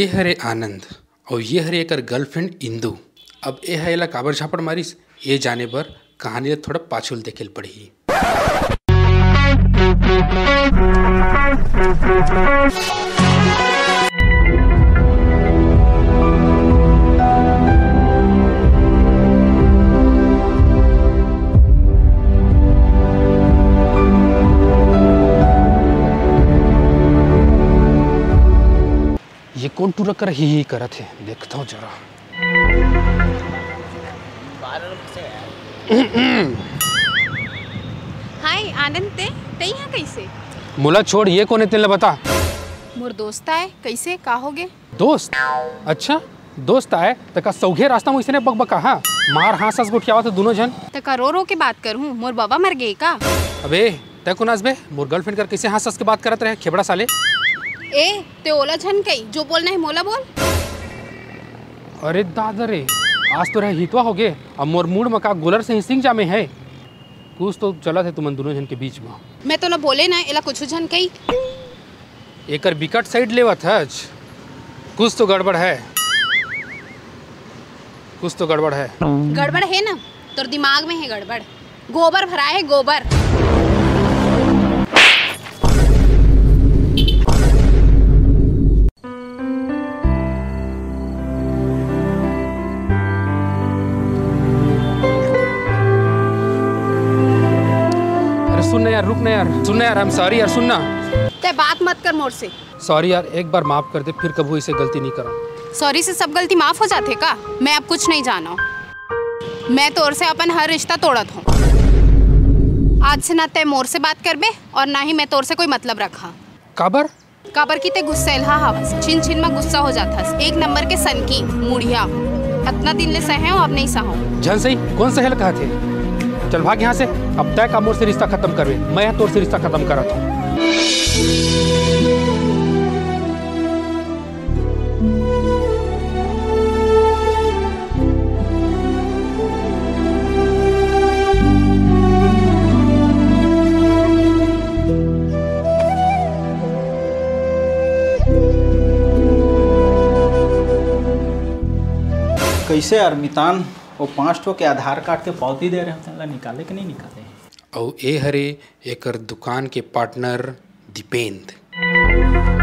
ये हरे आनंद और ये हरे एकर गर्लफ्रेंड इंदू। अब ए है एला काबर झापड़ मारिस ये जाने पर कहानी थोड़ा पाछुल देखेल पड़ी। ये कौन टूर कर ही करा थे, देखता हूँ जरा। हाय आनंद, ते यहाँ कैसे? मुला छोड़, ये कौन है तेला बता? मोर दोस्त आए, कैसे कहोगे? दोस्त? अच्छा दोस्त आए तका सौघे रास्ता में इसने बकबका हा मार हाँ सस गुठियावा तो दोनों जन तका रो रो के बात करूँ। मोर बाबा मर गए का? अबे तय कुनास बे, मोर गर्लफ्रेंड कर कैसे हाँ सस के बात करत रहे खेबड़ा साले। ए ते ओला झन कई जो बोलना है मोला बोल। अरे दादा रे, आज तो रहे हितवा हो गए। अब मोर मूड मका गोलर से हिसिंग जामे है, कुछ तो चला थे तुमन दोनों जन के बीच में। मैं तो ना बोले ना एला कुछ झन कई एकर विकट साइड लेवत हज। कुछ तो गड़बड़ है, कुछ तो गड़बड़ है। गड़बड़ है ना तोर दिमाग में है, गड़बड़ गोबर भरा है गोबर। रुक ना यार, सुनना यार, हम सॉरी यार, सुनना। ते बात मत कर मोर से। सॉरी यार, एक बार माफ कर दे, फिर कभी इसे गलती नहीं करा। सॉरी से सब गलती माफ हो जाते का? मैं अब कुछ नहीं जाना, मैं तोर से अपन हर रिश्ता तोड़त हूँ। आज से ना ते मोर से बात करबे और ना ही मैं तोर से कोई मतलब रखा। काबर? काबर की ते गुस्सा इल्हा हावस, छिन छिन में गुस्सा हो जाता। एक नंबर के सनकी मुड़िया, इतना दिन ले सहे अब नहीं सहा झन। सही कौन सहल कहा थे? चल भाग यहाँ से, अब तय का मोर से रिश्ता खत्म करवे। मैं यहाँ तोर से रिश्ता खत्म कर रहा हूँ। कैसे अरमितान वो 5 ठो के आधार कार्ड के पावती दे रहे होते हैं, निकाले कि नहीं निकाले? और ए हरे एकर दुकान के पार्टनर दीपेंद्र,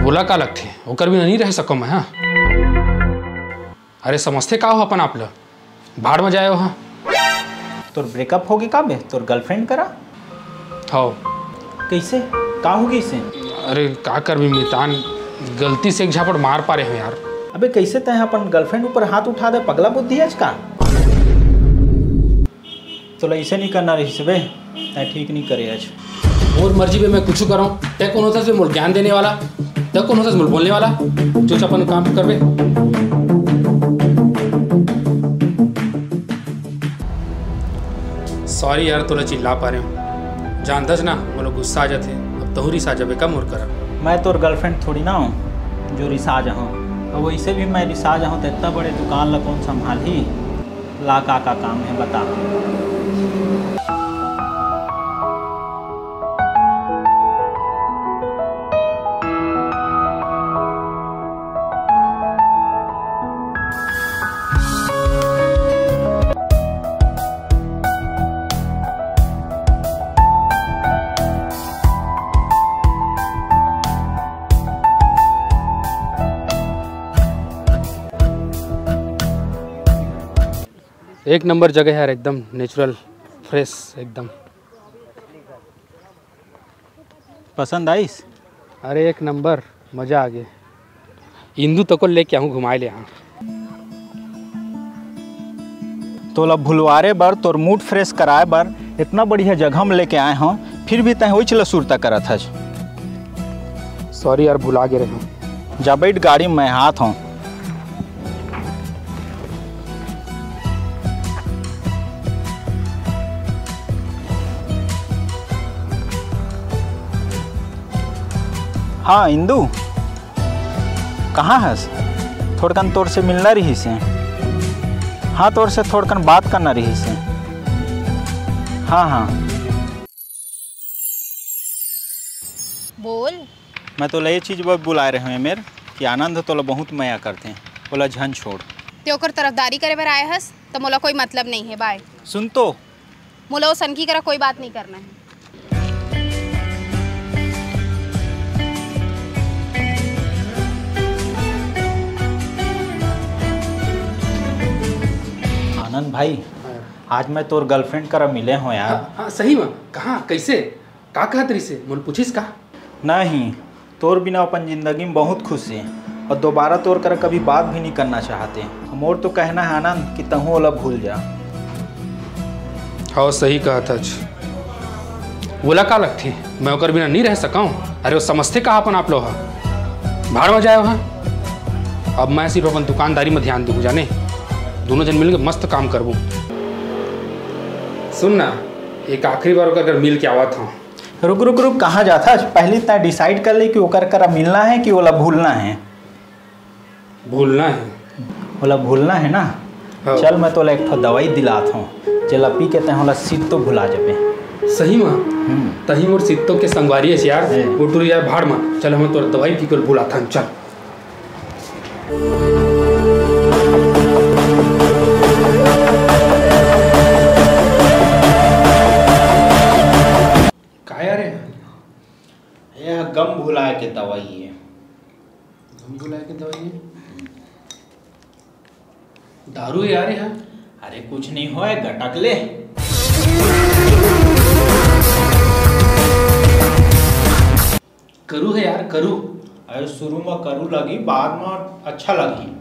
बोला का लगते ओकर भी नहीं रह सको मैं। हाँ अरे समझते का हो अपन आप लोग भाड़ में जाए हो। तोर ब्रेकअप होगी का बे? तोर गर्लफ्रेंड करा हो कैसे का होगी इसे? अरे का कर भी मितान, गलती से एक झापड़ मार पा रहे हो यार। अबे कैसे तय अपन गर्लफ्रेंड ऊपर हाथ उठा दे, पगला बुद्धि आज का? तो ऐसे नहीं करना रही बे, ठीक नहीं करे आज। और मर्जी पे मैं कुछ कराऊं, तय कौन होता है मुझे ज्ञान देने वाला, तय कौन होता है मुझे बोलने वाला। जो अपन काम करवे सॉरी यार, तोला चिल्ला पा रहे हूँ जान दस ना, मोला गुस्सा आ जाते। अब तोहरी साजा बे का मोर करा। मैं तोर गर्लफ्रेंड थोड़ी ना हूँ जो रिसा जाऊँ, और वैसे भी मैं रिसा जाऊँ तो इतना बड़े दुकान ला कौन संभाल ही ला का काम है बता। एक नंबर जगह है यार, एकदम नेचुरल फ्रेश एकदम। पसंद आईस? अरे एक नंबर, मज़ा आ गया। इंदू तो को लेके आऊँ घुमाए ले यहाँ। तोला भुलवारे बार तोर मूड फ्रेश कराए बार इतना बढ़िया जगह में लेके आए हों, फिर भी तय वही सुरता करा था। सॉरी यार भुला गए रहे। जा बैठ गाड़ी में, हाथ हूँ। हाँ इंदू कहाँ हस? थोड़कन तोर से मिलना रही से। हाँ तोर से थोड़कन बात करना रही से। हाँ बोल। मैं तो ये चीज़ बुला रहे हूँ मेरे कि आनंद तोला बहुत माया करते हैं, बोला झन छोड़ ते ओकर तरफदारी करे बर आए हस तो मोला कोई मतलब नहीं है। बाय सुन तो मोला वो सनकी करा कोई बात नहीं करना है। आनंद भाई आज मैं तोर गर्लफ्रेंड करा मिले हो यार। हाँ, सही में कहाँ कैसे का कहत रही से मोल पूछिस का नहीं। तोर बिना अपन जिंदगी में बहुत खुश है और दोबारा तोर कर कभी बात भी नहीं करना चाहते। मोर तो कहना है आनंद कि तहु ओला भूल जा। हाँ सही कहा था बोला का लगती मैं ओकर बिना नहीं रह सका हूँ। अरे वो समझते कहा अपन आप लोग भाड़ में जाए वहाँ। अब मैं सिर्फ अपन दुकानदारी में ध्यान दूँ जाने दोनों जन मिल के मस्त काम करबू। सुन ना एक आखिरी बार ओकर मिल के आवा था। रुक रुक रुक कहाँ जाता पहले इतना डिसाइड कर ले कि ओकर करा मिलना है कि ओला भूलना है। भूलना है ओला भूलना है ना। हाँ। चल मैं तोला एक दवाई दिलात हूँ चला पी के तोला सीत तो भुला जाबे। सही माँ तही मोर सीत के संगवारी है यार वो टूर यार भाड़ माँ चल हम तोरा दवाई पी कर भुला था। चल गम भुलाए के दवाई है। गम भुलाए के दवाई है दारू यार यहाँ। अरे कुछ नहीं होए गटक ले। करू है यार करू। अरे शुरू में करू लगी बाद में अच्छा लगी।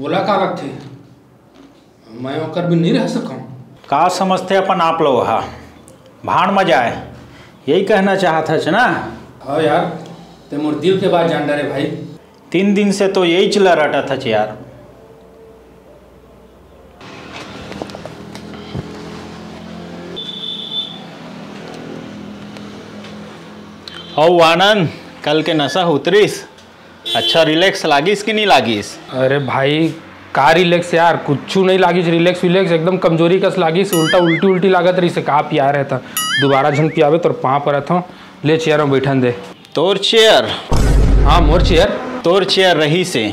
बोला का रखते मैं ओकर भी नहीं रह सका का समझते अपन आप लोग। हाँ भाड़ में जाए यही कहना चाहता है ना। हाँ यार ते मोर दिल के बात जान डाले भाई। 3 दिन से तो यही चिल्ला रटा था यार। ओ आनंद कल के नशा उतरीस अच्छा रिलैक्स लागिस कि नहीं लागिस। अरे भाई का रिलैक्स यार कुछ नहीं लागिस। रिलैक्स विलैक्स एकदम कमजोरी कस लागिस। उल्टा उल्टी उल्टी लागत रही से का पिया रहता। दोबारा झन पियावे तोर पाँ पर रहता ले चेयर में बैठन दे। तोर चेयर। हाँ मोर चेयर। तोर चेयर रही से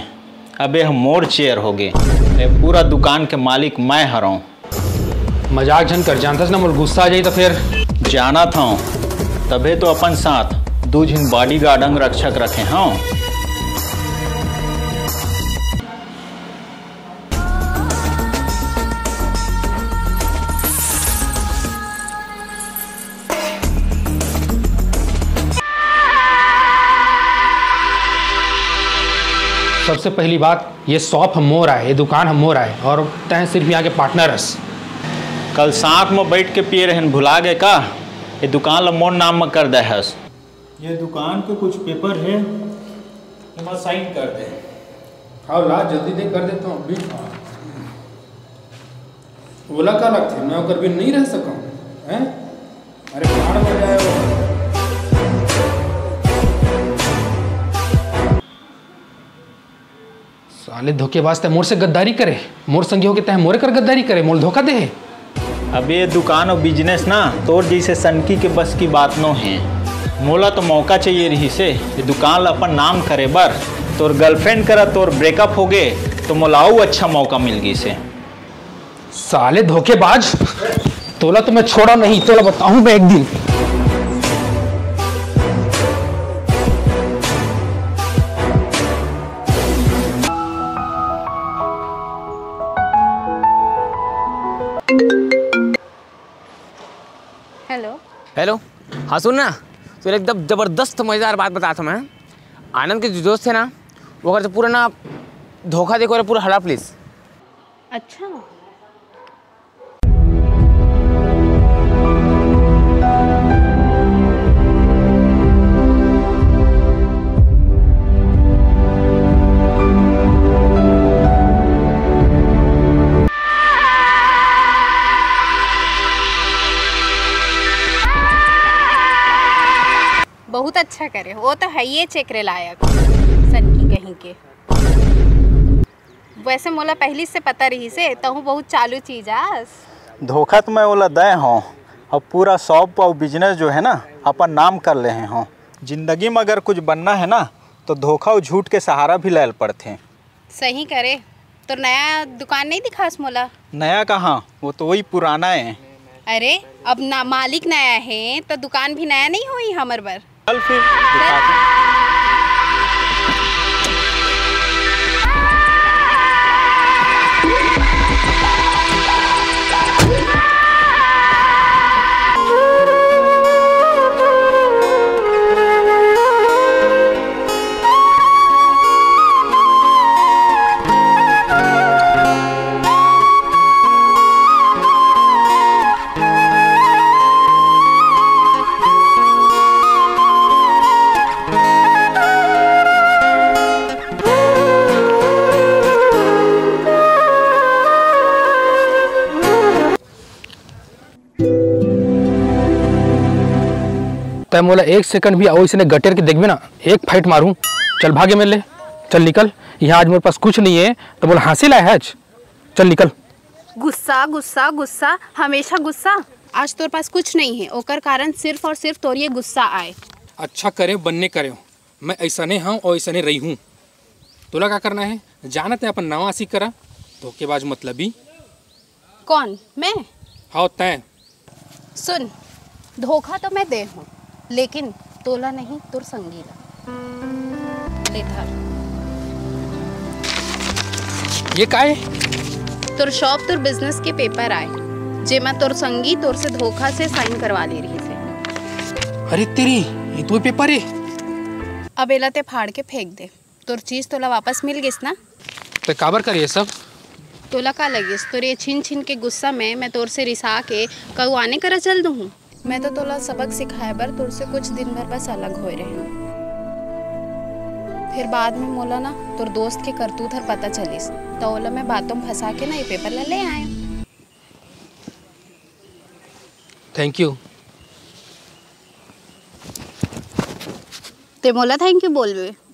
अबे हम मोर चेयर हो गए। पूरा दुकान के मालिक मैं हराऊँ। मजाक झन कर जानता ना मोर गुस्सा आ जाए तो फिर जाना था तभी तो अपन साथ दो झन बॉडी गार्ड अंग रक्षक रखे। हाँ सबसे पहली बात ये शॉप हम मोर आए ये दुकान हम मोर आए और तैं सिर्फ यहाँ के पार्टनर हस। कल साथ में बैठ के पिए रहन भुला गए का ये दुकान ल मोर नाम में कर दे हस। ये दुकान के कुछ पेपर है तुम साइन कर दे। हाँ ला जल्दी दे कर देता हूँ अभी। बोला का लगते मैं ओकर भी नहीं रह सका हैं। अरे भाड़ में जाए साले धोखेबाज मोर से गद्दारी करे मोर संगी हो के तह मोरे कर गद्दारी करे मोल धोखा दे। अब ये दुकान और बिजनेस ना तोर जैसे सनकी के बस की बात नो है। मोला तो मौका चाहिए रही से ये दुकान अपन नाम करे बर। तोर गर्लफ्रेंड करा तोर ब्रेकअप हो गए तो मोलाऊ अच्छा मौका मिल गई से। साले धोखेबाज तोला तो मैं छोड़ा नहीं तोला बताऊँ मैं एक दिन। हेलो हाँ सुन ना तो एकदम ज़बरदस्त मज़ेदार बात बताता मैं। आनंद के जो दोस्त है ना वो करते पूरा ना धोखा देखो और पूरा हड़ा प्लीज। अच्छा अच्छा करे, वो तो है ये चेकरे लायक सन की कहीं के। वैसे मोला पहली से पता रही से तहु बहुत चालू चीज आस। धोखा तो मैं ओला दे हूँ और पूरा शॉप और बिजनेस जो है ना अपन नाम कर ले हैं। जिंदगी में अगर कुछ बनना है ना तो धोखा और झूठ के सहारा भी लैल पड़ते। सही करे तो नया दुकान नहीं दिखास मोला। नया कहाँ, वो तो वही पुराना है। अरे अब ना मालिक नया है तो दुकान भी नया नहीं हुई हमारे बर। चल फिर तब मोला एक सेकंड भी आओ इसने गटेर के देखबे ना एक फाइट मारूं। चल भागे मेरे ले, चल निकल यहाँ, आज मेरे पास कुछ नहीं है तो बोला हाँसी लाए है। चल निकल। गुस्सा गुस्सा गुस्सा हमेशा गुस्सा। आज तोर पास कुछ नहीं है ओकर कारण सिर्फ और सिर्फ तोर ये गुस्सा आए। अच्छा करे बनने करे, मैं ऐसा नहीं हूँ और ऐसा नहीं रही हूँ। तोला क्या करना है जानते अपन नवा सी करा। धोखेबाज मतलबी। कौन मैं? हाँ तय। सुन धोखा तो मैं दे हूँ लेकिन तोला नहीं तुर संगीला ले था। ये काहे? तुर शॉप तुर बिजनेस के पेपर आए जेमा तुर संगी तोर से धोखा से साइन करवा ले रही थे। अरे तेरी ये तो पेपर है। अब एला ते फाड़ के फेंक दे, तुर चीज तोला वापस मिल गिस ना। ते काबर करे सब? तोला का लगिस तुर ये छिन छिन के गुस्सा में मैं तोर से रिसा के कहू आने करा चल दूँ। मैं तो तोला सबक सिखाए बर तुर से कुछ दिन भर बस अलग होए रहे, फिर बाद में मोला ना तुर दोस्त के करतूत हर पता चलिस तो ओला मैं बातों में फंसा के ना ये पेपर ले आए। Thank you. ते मोला थैंक यू बोलवे।